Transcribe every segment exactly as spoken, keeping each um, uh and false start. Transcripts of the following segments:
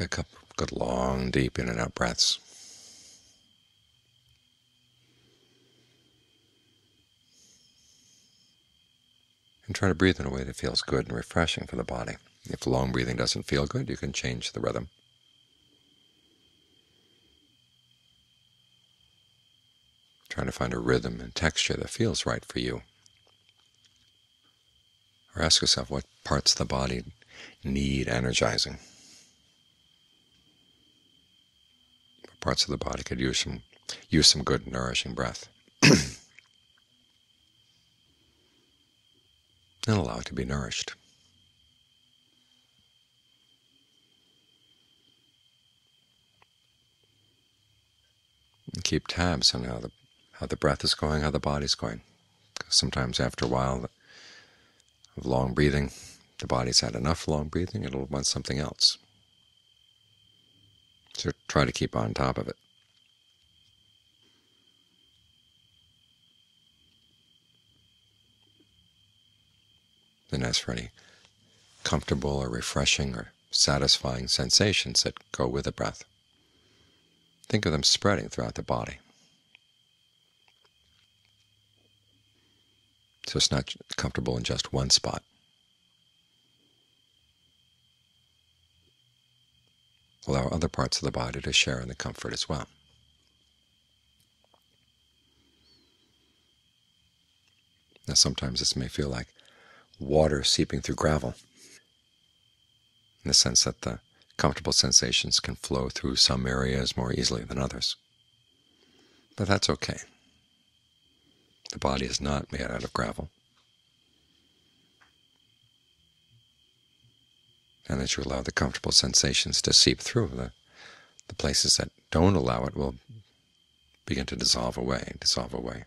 Take a couple good long, deep in and out breaths. And try to breathe in a way that feels good and refreshing for the body. If long breathing doesn't feel good, you can change the rhythm. Try to find a rhythm and texture that feels right for you. Or ask yourself what parts of the body need energizing. What parts of the body could use some, use some good, nourishing breath. And allow it to be nourished. And keep tabs on how the, how the breath is going, how the body's going. Sometimes after a while of long breathing, the body's had enough long breathing, it'll want something else. So try to keep on top of it. Then ask for any comfortable or refreshing or satisfying sensations that go with the breath. Think of them spreading throughout the body. So it's not comfortable in just one spot. Allow other parts of the body to share in the comfort as well. Now sometimes this may feel like water seeping through gravel, in the sense that the comfortable sensations can flow through some areas more easily than others. But that's okay. The body is not made out of gravel. And as you allow the comfortable sensations to seep through, the, the places that don't allow it will begin to dissolve away, dissolve away.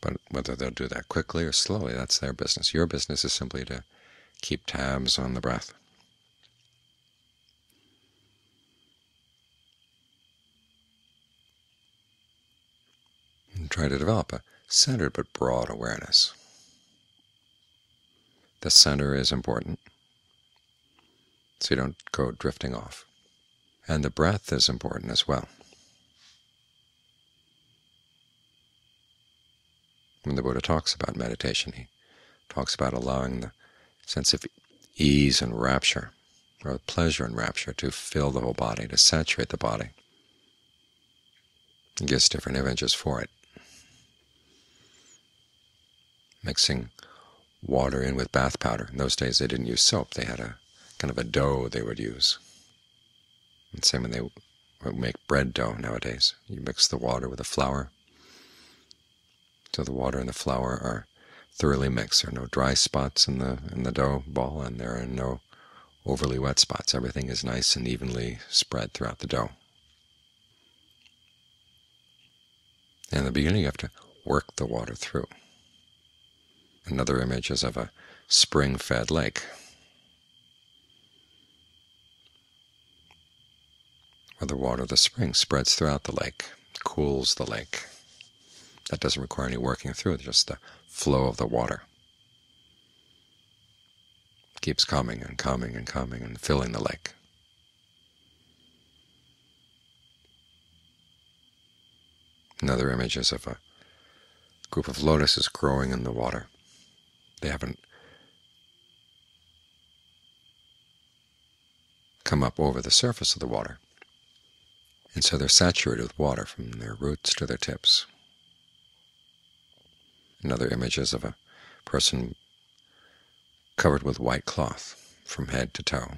But whether they'll do that quickly or slowly, that's their business. Your business is simply to keep tabs on the breath. And try to develop a centered but broad awareness. The center is important, so you don't go drifting off. And the breath is important as well. When the Buddha talks about meditation, he talks about allowing the sense of ease and rapture, or pleasure and rapture, to fill the whole body, to saturate the body. He gives different images for it. Mixing water in with bath powder. In those days they didn't use soap, they had a kind of a dough they would use. And same when they would make bread dough nowadays. You mix the water with the flour. So the water and the flour are thoroughly mixed. There are no dry spots in the in the dough ball, and there are no overly wet spots. Everything is nice and evenly spread throughout the dough. And in the beginning you have to work the water through. Another image is of a spring-fed lake, where the water of the spring spreads throughout the lake, cools the lake. That doesn't require any working through, just the flow of the water. It keeps coming and coming and coming and filling the lake. Another image is of a group of lotuses growing in the water. They haven't come up over the surface of the water, and so they're saturated with water from their roots to their tips. Another image is of a person covered with white cloth from head to toe,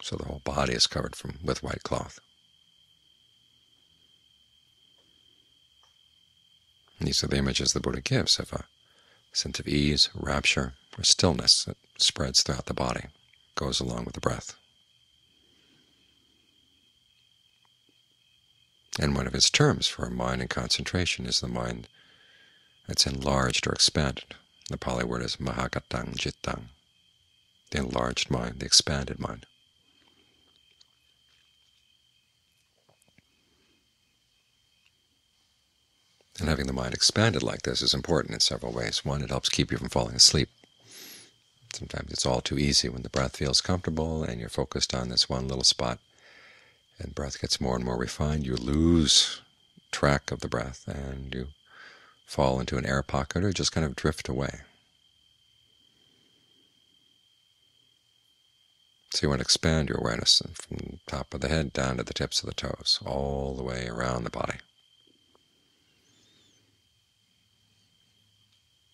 so the whole body is covered from, with white cloth. And these are the images the Buddha gives of a sense of ease, rapture, or stillness that spreads throughout the body, goes along with the breath. And one of his terms for mind and concentration is the mind that's enlarged or expanded. The Pali word is mahakataṃ cittaṃ, the enlarged mind, the expanded mind. And having the mind expanded like this is important in several ways. One, it helps keep you from falling asleep. Sometimes it's all too easy when the breath feels comfortable and you're focused on this one little spot, and breath gets more and more refined. You lose track of the breath and you fall into an air pocket or just kind of drift away. So you want to expand your awareness from the top of the head down to the tips of the toes, all the way around the body.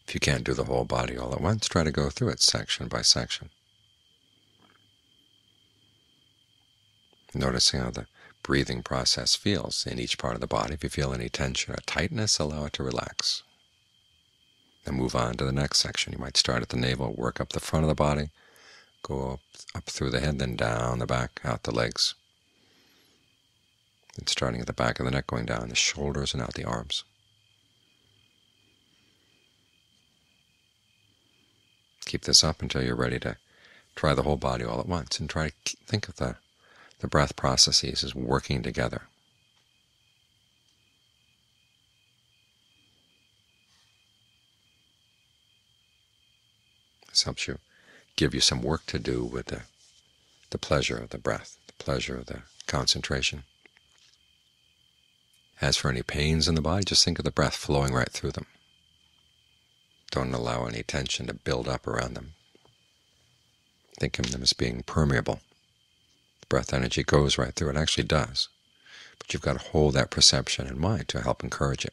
If you can't do the whole body all at once, try to go through it section by section. Noticing how the breathing process feels in each part of the body. If you feel any tension or tightness, allow it to relax. Then move on to the next section. You might start at the navel, work up the front of the body, go up, up through the head, then down the back, out the legs. Then starting at the back of the neck, going down the shoulders and out the arms. Keep this up until you're ready to try the whole body all at once, and try to think of the, the breath processes as working together. This helps you, give you some work to do with the, the pleasure of the breath, the pleasure of the concentration. As for any pains in the body, just think of the breath flowing right through them. Don't allow any tension to build up around them. Think of them as being permeable. The breath energy goes right through. It actually does. But you've got to hold that perception in mind to help encourage it.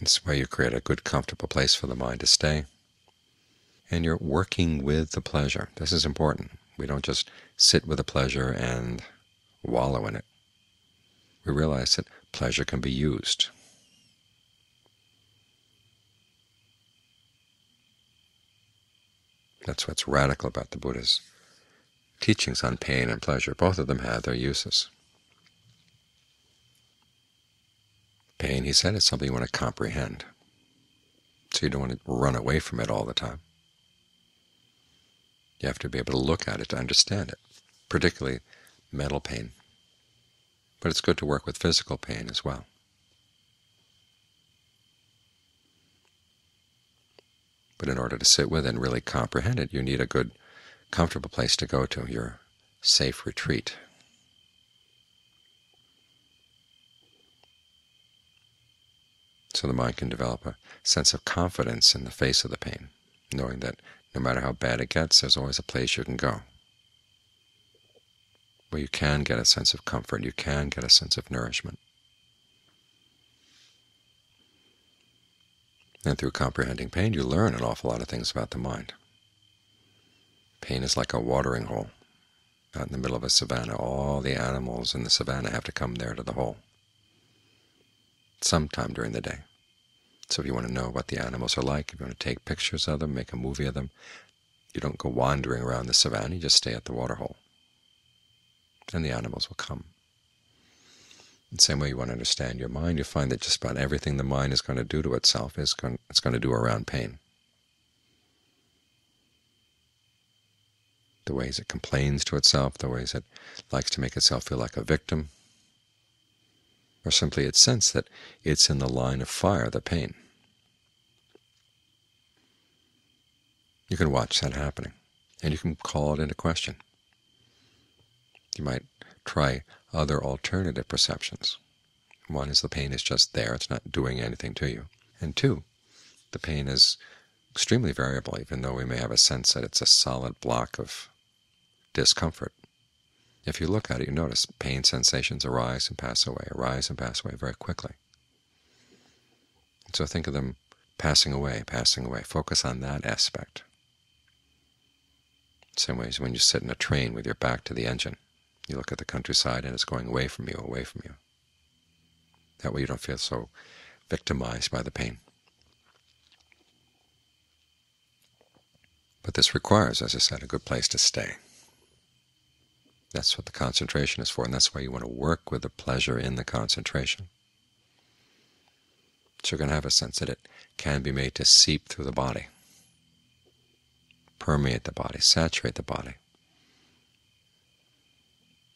This way you create a good, comfortable place for the mind to stay. And you're working with the pleasure. This is important. We don't just sit with the pleasure and wallow in it. We realize that pleasure can be used. That's what's radical about the Buddha's teachings on pain and pleasure. Both of them have their uses. Pain, he said, is something you want to comprehend, so you don't want to run away from it all the time. You have to be able to look at it to understand it, particularly mental pain. But it's good to work with physical pain as well. But in order to sit with and really comprehend it, you need a good, comfortable place to go to, your safe retreat. So the mind can develop a sense of confidence in the face of the pain, knowing that no matter how bad it gets, there's always a place you can go, where you can get a sense of comfort, you can get a sense of nourishment. And through comprehending pain, you learn an awful lot of things about the mind. Pain is like a watering hole out in the middle of a savanna. All the animals in the savanna have to come there to the hole sometime during the day. So if you want to know what the animals are like, if you want to take pictures of them, make a movie of them, you don't go wandering around the savanna, you just stay at the water hole, and the animals will come. In the same way you want to understand your mind, you find that just about everything the mind is going to do to itself is going, it's going to do around pain. The ways it complains to itself, the ways it likes to make itself feel like a victim, or simply its sense that it's in the line of fire, the pain. You can watch that happening, and you can call it into question. You might try other alternative perceptions. One is the pain is just there, it's not doing anything to you. And two, the pain is extremely variable, even though we may have a sense that it's a solid block of discomfort. If you look at it, you notice pain sensations arise and pass away, arise and pass away very quickly. So think of them passing away, passing away. Focus on that aspect. Same way as when you sit in a train with your back to the engine. You look at the countryside and it's going away from you, away from you. That way you don't feel so victimized by the pain. But this requires, as I said, a good place to stay. That's what the concentration is for, and that's why you want to work with the pleasure in the concentration. So you're going to have a sense that it can be made to seep through the body, permeate the body, saturate the body,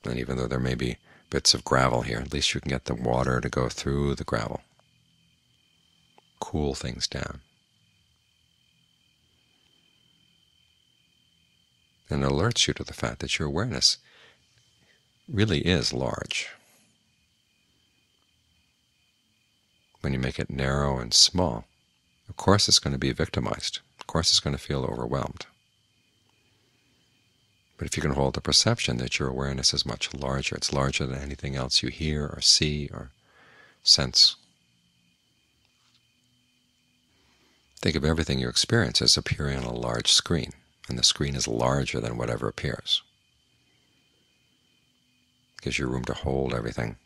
And even though there may be bits of gravel here, at least you can get the water to go through the gravel. Cool things down. And it alerts you to the fact that your awareness really is large. When you make it narrow and small, of course it's going to be victimized. Of course it's going to feel overwhelmed. But if you can hold the perception that your awareness is much larger, it's larger than anything else you hear or see or sense. Think of everything you experience as appearing on a large screen, and the screen is larger than whatever appears. It gives you room to hold everything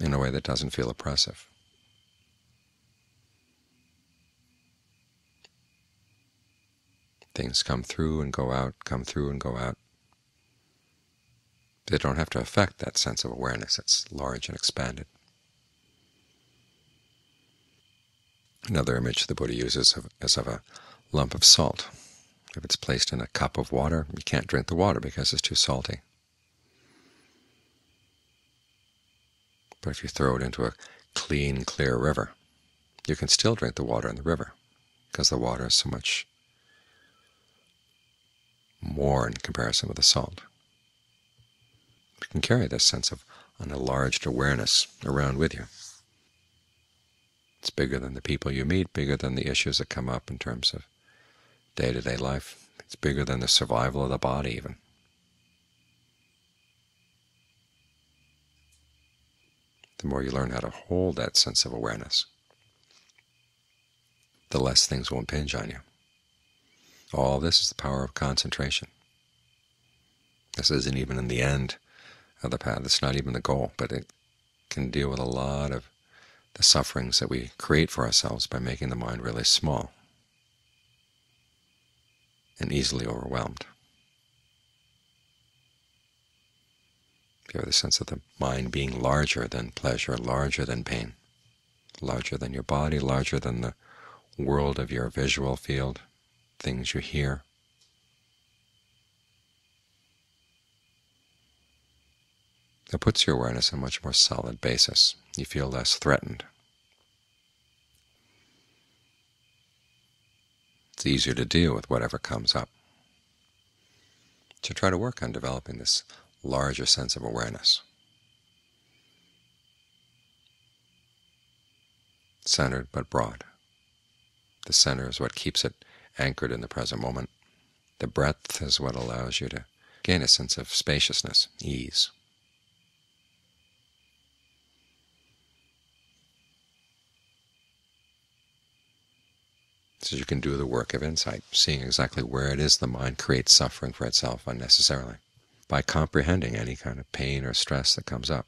in a way that doesn't feel oppressive. Things come through and go out, come through and go out. They don't have to affect that sense of awareness that's large and expanded. Another image the Buddha uses is of a lump of salt. If it's placed in a cup of water, you can't drink the water because it's too salty. But if you throw it into a clean, clear river, you can still drink the water in the river because the water is so much more in comparison with the salt. You can carry this sense of an enlarged awareness around with you. It's bigger than the people you meet, bigger than the issues that come up in terms of day-to-day life. It's bigger than the survival of the body, even. The more you learn how to hold that sense of awareness, the less things will impinge on you. All this is the power of concentration. This isn't even in the end of the path. It's not even the goal, but it can deal with a lot of the sufferings that we create for ourselves by making the mind really small and easily overwhelmed. You have the sense of the mind being larger than pleasure, larger than pain, larger than your body, larger than the world of your visual field, things you hear. It puts your awareness on a much more solid basis. You feel less threatened. It's easier to deal with whatever comes up. So try to work on developing this larger sense of awareness, centered but broad. The center is what keeps it anchored in the present moment. The breadth is what allows you to gain a sense of spaciousness, ease. So you can do the work of insight, seeing exactly where it is the mind creates suffering for itself unnecessarily, by comprehending any kind of pain or stress that comes up.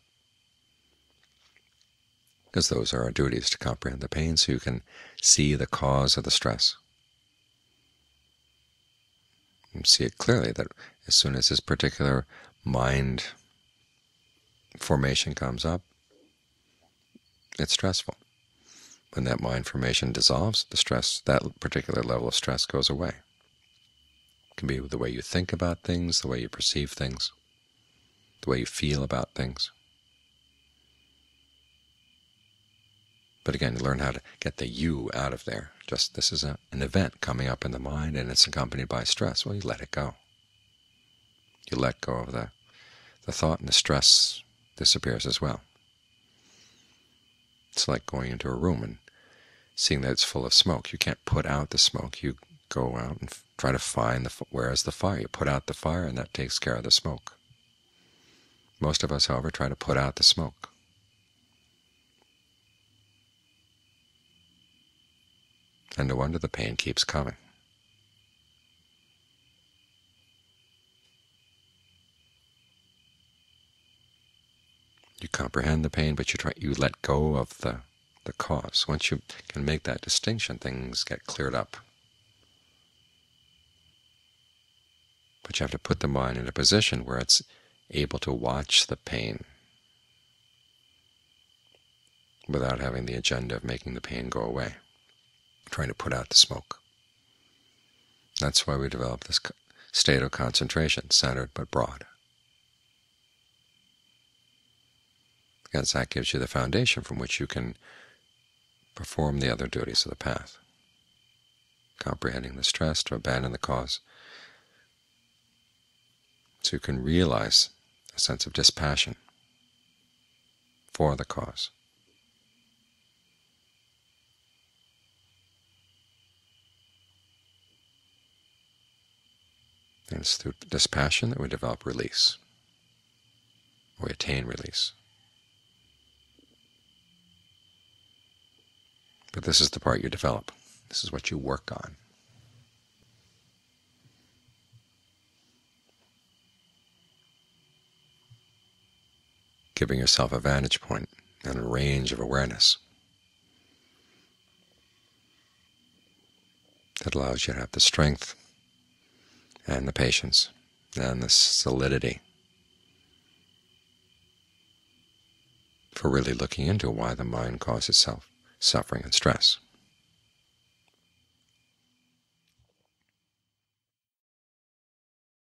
Because those are our duties, to comprehend the pain so you can see the cause of the stress. And see it clearly that as soon as this particular mind formation comes up, it's stressful. When that mind formation dissolves, the stress, that particular level of stress goes away. It can be the way you think about things, the way you perceive things, the way you feel about things. But again, you learn how to get the you out of there. Just this is a, an event coming up in the mind and it's accompanied by stress. Well, you let it go. You let go of the, the thought, and the stress disappears as well. It's like going into a room and seeing that it's full of smoke. You can't put out the smoke. You go out and try to find the, where is the fire. You put out the fire, and that takes care of the smoke. Most of us, however, try to put out the smoke. And no wonder the pain keeps coming. You comprehend the pain, but you try, you let go of the, the cause. Once you can make that distinction, things get cleared up. But you have to put the mind in a position where it's able to watch the pain without having the agenda of making the pain go away, trying to put out the smoke. That's why we develop this state of concentration, centered but broad. Because that gives you the foundation from which you can perform the other duties of the path, comprehending the stress, to abandon the cause, so you can realize a sense of dispassion for the cause. And it's through dispassion that we develop release, we attain release. But this is the part you develop. This is what you work on. Giving yourself a vantage point and a range of awareness that allows you to have the strength and the patience and the solidity for really looking into why the mind causes itself suffering and stress.